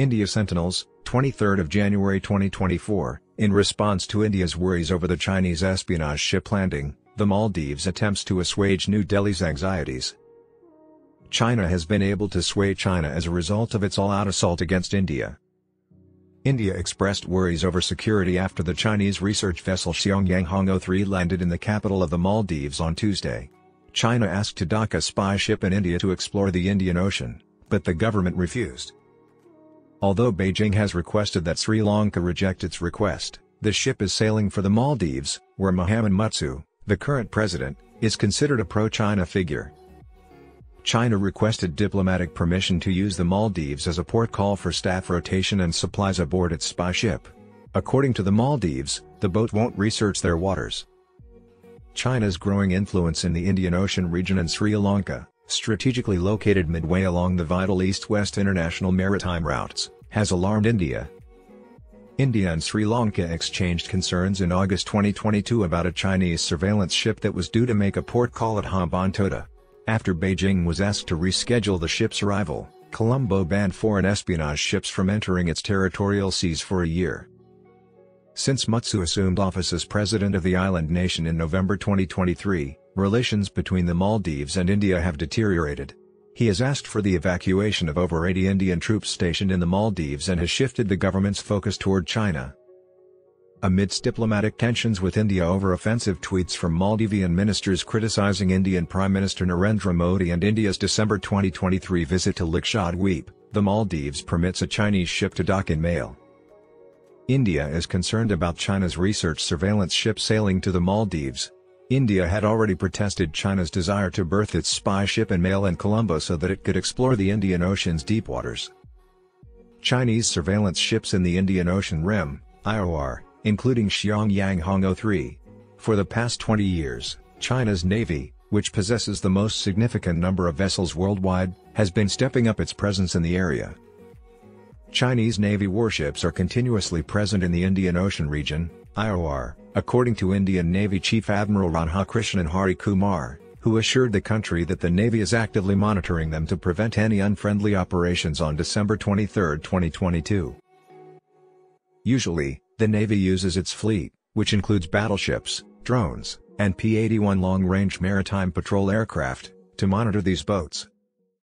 India Sentinels, 23 January 2024, in response to India's worries over the Chinese espionage ship landing, the Maldives attempts to assuage New Delhi's anxieties. China has been able to sway China as a result of its all-out assault against India. India expressed worries over security after the Chinese research vessel Xiang Yang Hong-03 landed in the capital of the Maldives on Tuesday. China asked to dock a spy ship in India to explore the Indian Ocean, but the government refused. Although Beijing has requested that Sri Lanka reject its request, the ship is sailing for the Maldives, where Mohamed Muizzu, the current president, is considered a pro-China figure. China requested diplomatic permission to use the Maldives as a port call for staff rotation and supplies aboard its spy ship. According to the Maldives, the boat won't research their waters. China's growing influence in the Indian Ocean region and Sri Lanka, strategically located midway along the vital east-west international maritime routes, has alarmed India. India and Sri Lanka exchanged concerns in August 2022 about a Chinese surveillance ship that was due to make a port call at Hambantota. After Beijing was asked to reschedule the ship's arrival, Colombo banned foreign espionage ships from entering its territorial seas for a year. Since Muizzu assumed office as president of the island nation in November 2023, relations between the Maldives and India have deteriorated. He has asked for the evacuation of over 80 Indian troops stationed in the Maldives and has shifted the government's focus toward China. Amidst diplomatic tensions with India over offensive tweets from Maldivian ministers criticizing Indian Prime Minister Narendra Modi and India's December 2023 visit to Lakshadweep, the Maldives permits a Chinese ship to dock in Malé. India is concerned about China's research surveillance ship sailing to the Maldives. India had already protested China's desire to berth its spy ship in Malé and Colombo so that it could explore the Indian Ocean's deep waters. Chinese surveillance ships in the Indian Ocean Rim, IOR, including Xiang Yang Hong-03. For the past 20 years, China's Navy, which possesses the most significant number of vessels worldwide, has been stepping up its presence in the area. Chinese Navy warships are continuously present in the Indian Ocean region, IOR, according to Indian Navy Chief Admiral R. Hari Kumar, who assured the country that the Navy is actively monitoring them to prevent any unfriendly operations on December 23, 2022. Usually, the Navy uses its fleet, which includes battleships, drones, and P-81 long-range maritime patrol aircraft, to monitor these boats.